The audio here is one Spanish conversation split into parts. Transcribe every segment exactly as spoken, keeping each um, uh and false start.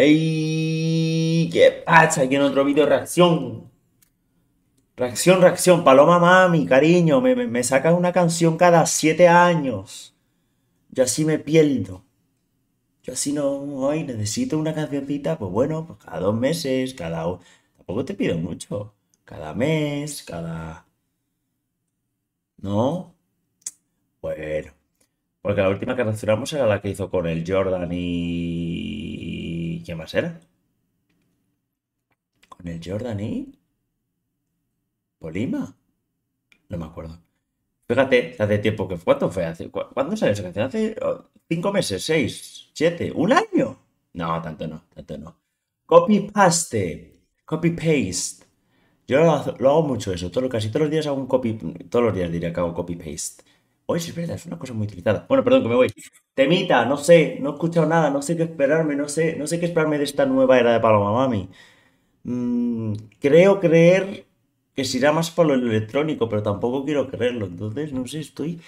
¡Ey! ¿Qué pasa? Aquí en otro vídeo reacción. Reacción, reacción. Paloma Mami, cariño, me, me, me sacas una canción cada siete años. Yo así me pierdo. Yo así no... Hoy necesito una cancioncita, pues bueno, pues cada dos meses, cada... Tampoco te pido mucho. Cada mes, cada... ¿No? Bueno. Porque la última que reaccionamos era la que hizo con el Jordan y... ¿Quién más era? Con el Jordan y... ¿Polima? No me acuerdo. Fíjate, hace tiempo que... ¿Cuánto fue? Hace, cu ¿Cuándo salió esa canción? ¿Hace cinco meses? ¿Seis? ¿Siete? ¿Un año? No, tanto no, tanto no. Copy-paste. Copy-paste. Yo lo, lo hago mucho eso. Todo, casi todos los días hago un copy... Todos los días diría que hago copy-paste. Oye, es verdad, es una cosa muy utilizada. Bueno, perdón, que me voy. Temita, no sé, no he escuchado nada, no sé qué esperarme, no sé, no sé qué esperarme de esta nueva era de Paloma Mami. Mm, creo creer... que se irá más para lo electrónico, pero tampoco quiero creerlo. Entonces, no sé, estoy...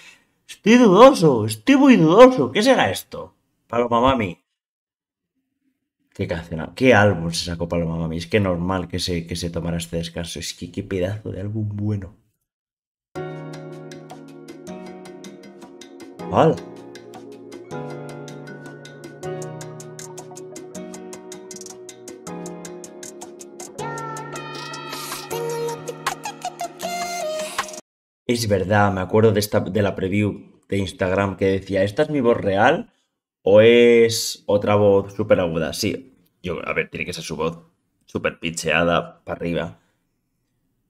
Estoy dudoso, estoy muy dudoso. ¿Qué será esto? Paloma Mami. ¿Qué canción? ¿Qué álbum se sacó Paloma Mami? Es que normal que se, que se tomara este descanso. Es que qué pedazo de álbum bueno. Vale. Es verdad, me acuerdo de, esta, de la preview de Instagram que decía, ¿esta es mi voz real o es otra voz súper aguda? Sí, yo, a ver, tiene que ser su voz súper pitcheada para arriba.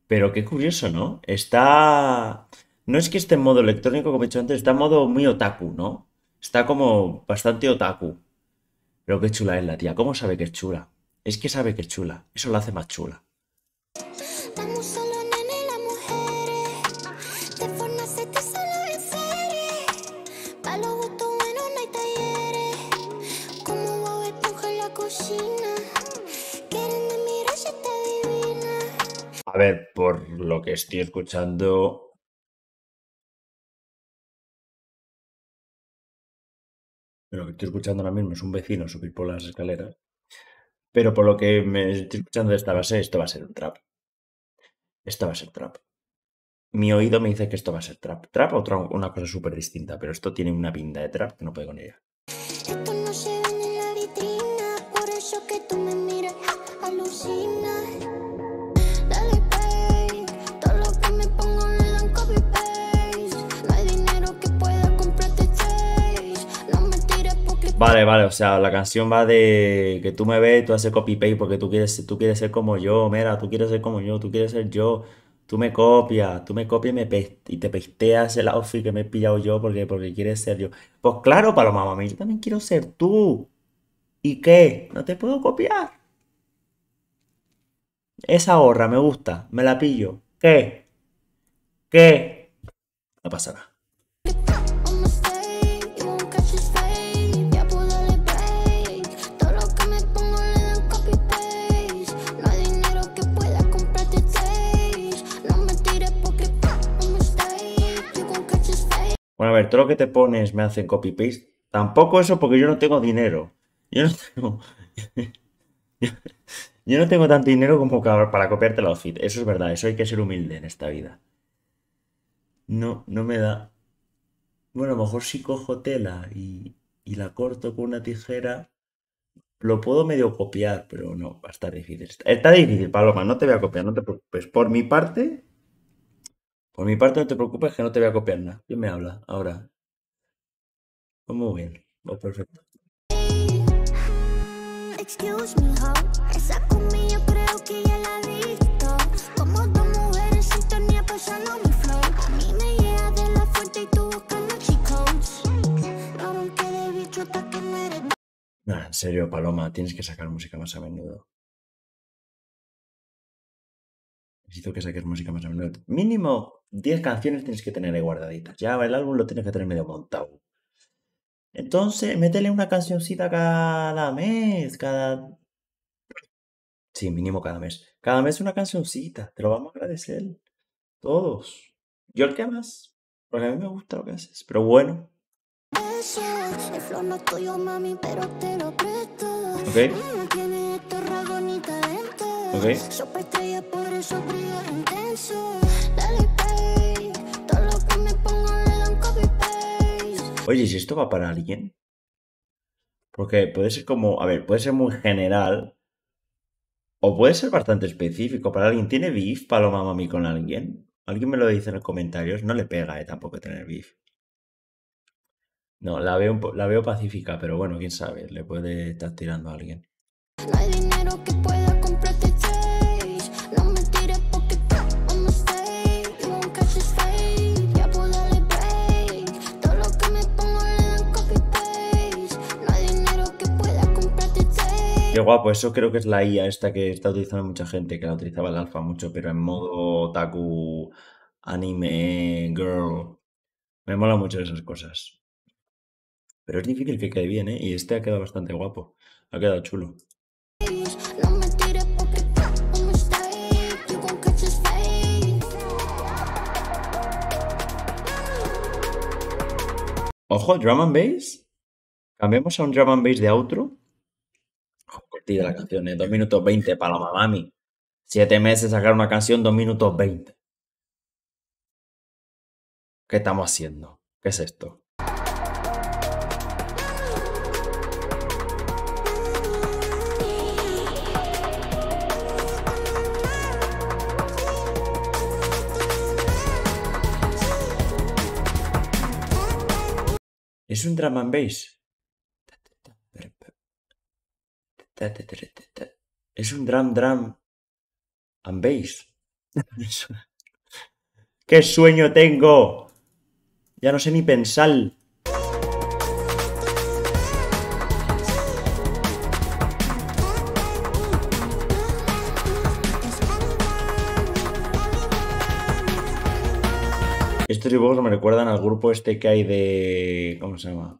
Pero qué curioso, ¿no? Está... No es que esté en modo electrónico, como he dicho antes, está en modo muy otaku, ¿no? Está como bastante otaku. Pero qué chula es la tía, ¿cómo sabe que es chula? Es que sabe que es chula, eso la hace más chula. A ver, por lo que estoy escuchando... Lo que estoy escuchando ahora mismo es un vecino subir por las escaleras. Pero por lo que me estoy escuchando de esta base, esto va a ser un trap. Esto va a ser trap. Mi oído me dice que esto va a ser trap. Trap o otra, una cosa súper distinta, pero esto tiene una pinta de trap que no puedo con ella. Vale, vale, o sea, la canción va de que tú me ves, tú haces copy-paste porque tú quieres, tú quieres ser como yo, mira, tú quieres ser como yo, tú quieres ser yo, tú me copias, tú me copias y, me y te pesteas el outfit que me he pillado yo porque, porque quieres ser yo. Pues claro, Paloma Mami, yo también quiero ser tú. ¿Y qué? ¿No te puedo copiar? Esa gorra me gusta, me la pillo. ¿Qué? ¿Qué? No pasa nada. Bueno, a ver, todo lo que te pones me hacen copy-paste. Tampoco eso porque yo no tengo dinero. Yo no tengo... yo no tengo tanto dinero como para copiarte el outfit. Eso es verdad, eso hay que ser humilde en esta vida. No, no me da... Bueno, a lo mejor si cojo tela y, y la corto con una tijera, lo puedo medio copiar, pero no, va a estar difícil. Está, está difícil, Paloma, no te voy a copiar, no te preocupes. Por mi parte... Por mi parte, no te preocupes que no te voy a copiar nada. ¿Quién me habla ahora? Pues muy bien. Pues perfecto. No, en serio, Paloma, tienes que sacar música más a menudo. Necesito que saques música más o menos. Mínimo diez canciones tienes que tener ahí guardaditas. Ya el álbum lo tienes que tener medio montado. Entonces, métele una cancioncita cada mes, cada... Sí, mínimo cada mes. Cada mes una cancioncita. Te lo vamos a agradecer. Todos. Yo el que más. Porque a mí me gusta lo que haces. Pero bueno. Ok. Ok. Superestrella, por eso brillo intenso. Dale pay. Todo lo que me pongo le dan copy paste. Oye, si esto va para alguien. Porque puede ser como, a ver, puede ser muy general. O puede ser bastante específico para alguien. ¿Tiene beef Paloma Mami con alguien? Alguien me lo dice en los comentarios. No le pega, eh, tampoco tener beef. No, la veo, la veo pacífica, pero bueno, quién sabe, le puede estar tirando a alguien. No hay dinero que pueda comprarte seis. No me tires porque I'm a fake. You won't catch this fake. Ya puedo darle break. Todo lo que me pongo le dan copy paste. No hay dinero que pueda comprarte seis. Qué guapo, eso creo que es la I A esta que está utilizando mucha gente, que la utilizaba el alfa mucho, pero en modo otaku, anime, girl. Me mola mucho esas cosas. Pero es difícil que quede bien, ¿eh? Y este ha quedado bastante guapo. Ha quedado chulo. Ojo, drum and bass. Cambiamos a un drum and bass de outro. Ojo, cortita la canción, ¿eh? dos minutos veinte, Paloma Mami. Siete meses sacar una canción, dos minutos veinte. ¿Qué estamos haciendo? ¿Qué es esto? Es un drum and bass. Es un drum, drum and bass. ¡Qué sueño tengo! Ya no sé ni pensar. Estos dibujos me recuerdan al grupo este que hay de... ¿Cómo se llama?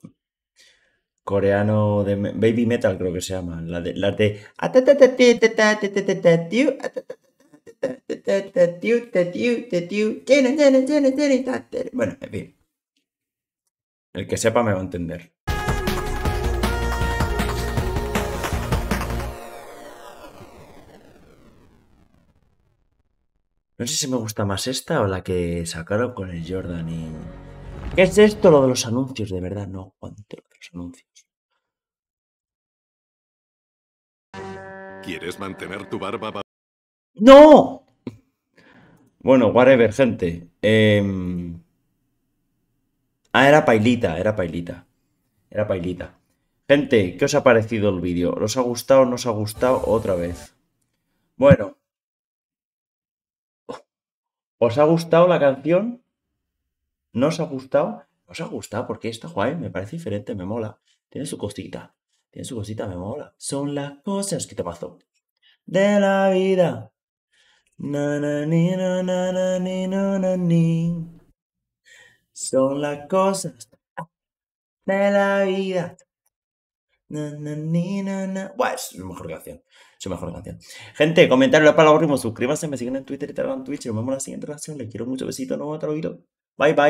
Coreano de... Baby Metal creo que se llama. Las de... La de... Bueno, en fin. El que sepa me va a entender. No sé si me gusta más esta o la que sacaron con el Jordan y... ¿Qué es esto? Lo de los anuncios, de verdad, no aguanto lo de los anuncios. ¿Quieres mantener tu barba? ¡No! Bueno, whatever, gente. Eh... Ah, era Pailita, era Pailita. Era Pailita. Gente, ¿qué os ha parecido el vídeo? ¿Os ha gustado o no os ha gustado? Otra vez. Bueno. ¿Os ha gustado la canción? ¿No os ha gustado? ¿Os ha gustado? Porque esta guay, me parece diferente, me mola. Tiene su cosita. Tiene su cosita, me mola. Son las cosas que te pasó de la vida. Na, na, ni, na, na, na, ni, na, na, ni. Son las cosas de la vida. Na, na, ni, na, na. Buah, es su mejor canción. Su mejor canción. Gente, comentadlo, la palabra, suscríbanse, me siguen en Twitter, Instagram, Twitch. Nos vemos en la siguiente relación. Les quiero mucho, besito, no, hasta luego. Bye, bye.